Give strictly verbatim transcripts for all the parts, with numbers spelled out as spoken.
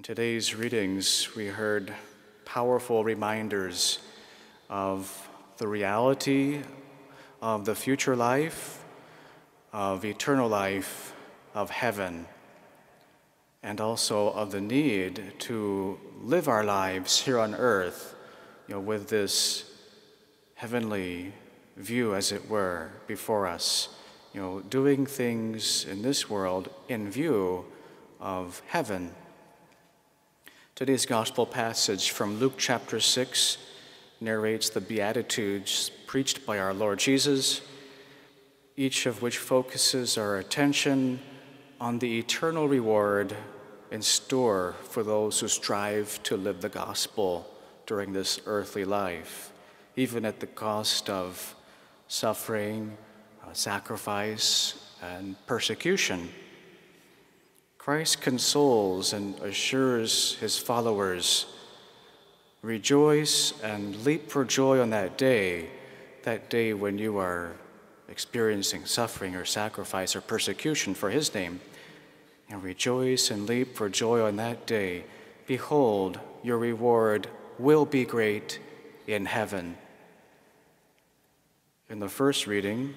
In today's readings, we heard powerful reminders of the reality of the future life, of eternal life, of heaven, and also of the need to live our lives here on earth, you know, with this heavenly view, as it were, before us. You know, doing things in this world in view of heaven. Today's gospel passage from Luke chapter six narrates the Beatitudes preached by our Lord Jesus, each of which focuses our attention on the eternal reward in store for those who strive to live the gospel during this earthly life, even at the cost of suffering, uh, sacrifice, and persecution. Christ consoles and assures his followers, rejoice and leap for joy on that day, that day when you are experiencing suffering or sacrifice or persecution for his name. And rejoice and leap for joy on that day. Behold, your reward will be great in heaven. In the first reading,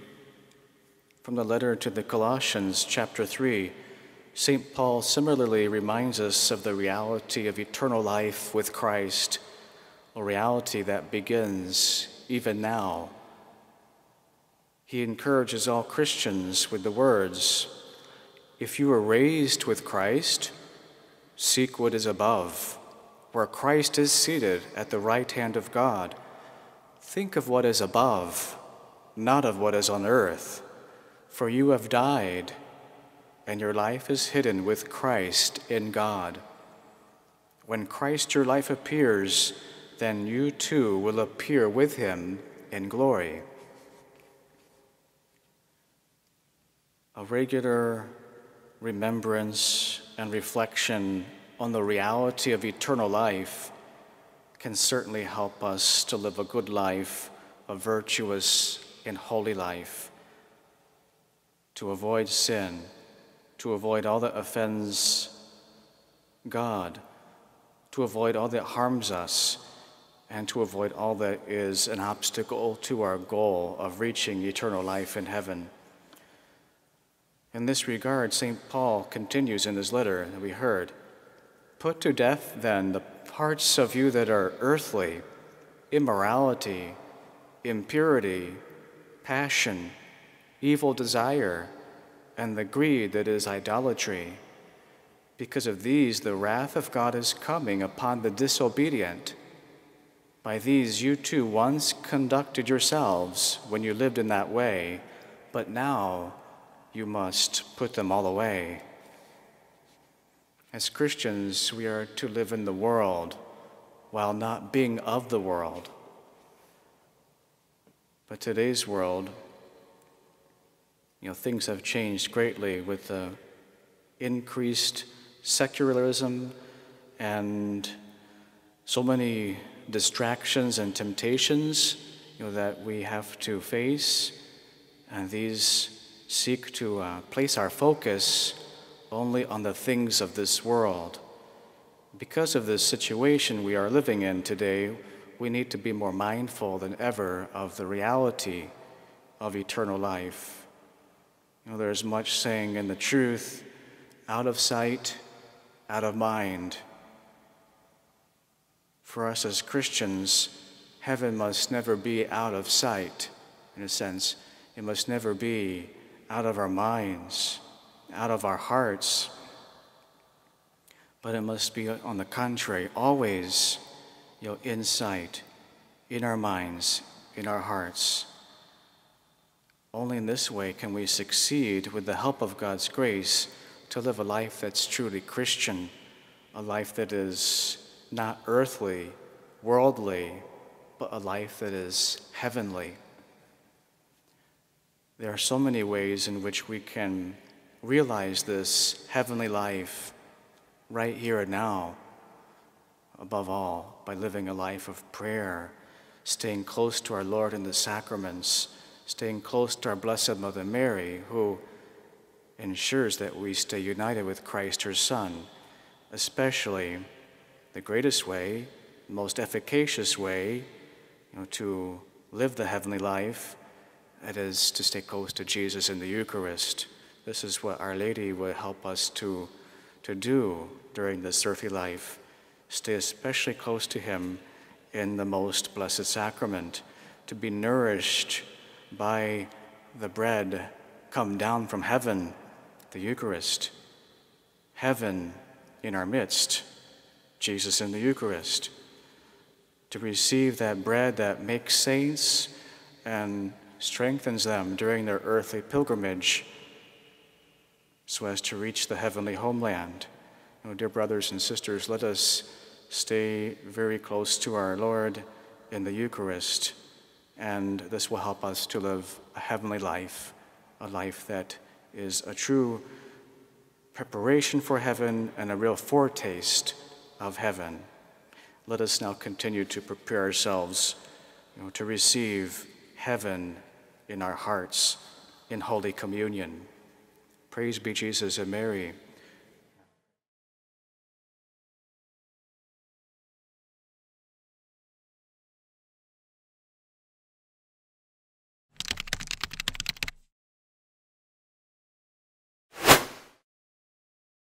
from the letter to the Colossians chapter three, Saint Paul similarly reminds us of the reality of eternal life with Christ, a reality that begins even now. He encourages all Christians with the words, if you were raised with Christ, seek what is above, where Christ is seated at the right hand of God. Think of what is above, not of what is on earth, for you have died, and your life is hidden with Christ in God. When Christ your life appears, then you too will appear with him in glory. A regular remembrance and reflection on the reality of eternal life can certainly help us to live a good life, a virtuous and holy life, to avoid sin, to avoid all that offends God, to avoid all that harms us, and to avoid all that is an obstacle to our goal of reaching eternal life in heaven. In this regard, Saint Paul continues in his letter that we heard, put to death, then, the parts of you that are earthly, immorality, impurity, passion, evil desire, and the greed that is idolatry. Because of these, the wrath of God is coming upon the disobedient. By these you too once conducted yourselves when you lived in that way, but now you must put them all away. As Christians, we are to live in the world while not being of the world. But today's world, you know, things have changed greatly with the increased secularism and so many distractions and temptations, you know, that we have to face. And these seek to uh, place our focus only on the things of this world. Because of this situation we are living in today, we need to be more mindful than ever of the reality of eternal life. You know, there's much saying in the truth, out of sight, out of mind. For us as Christians, heaven must never be out of sight, in a sense. It must never be out of our minds, out of our hearts. But it must be, on the contrary, always, you know, in sight, in our minds, in our hearts. Only in this way can we succeed, with the help of God's grace, to live a life that's truly Christian, a life that is not earthly, worldly, but a life that is heavenly. There are so many ways in which we can realize this heavenly life right here and now, above all, by living a life of prayer, staying close to our Lord in the sacraments, staying close to our Blessed Mother Mary, who ensures that we stay united with Christ, her Son, especially the greatest way, the most efficacious way, you know, to live the heavenly life, that is to stay close to Jesus in the Eucharist. This is what Our Lady will help us to, to do during this earthly life. Stay especially close to Him in the Most Blessed Sacrament, to be nourished by the bread come down from heaven, the Eucharist. Heaven in our midst, Jesus in the Eucharist. To receive that bread that makes saints and strengthens them during their earthly pilgrimage so as to reach the heavenly homeland. Oh, dear brothers and sisters, let us stay very close to our Lord in the Eucharist, and this will help us to live a heavenly life, a life that is a true preparation for heaven and a real foretaste of heaven. Let us now continue to prepare ourselves, you know, to receive heaven in our hearts in Holy Communion. Praise be Jesus and Mary.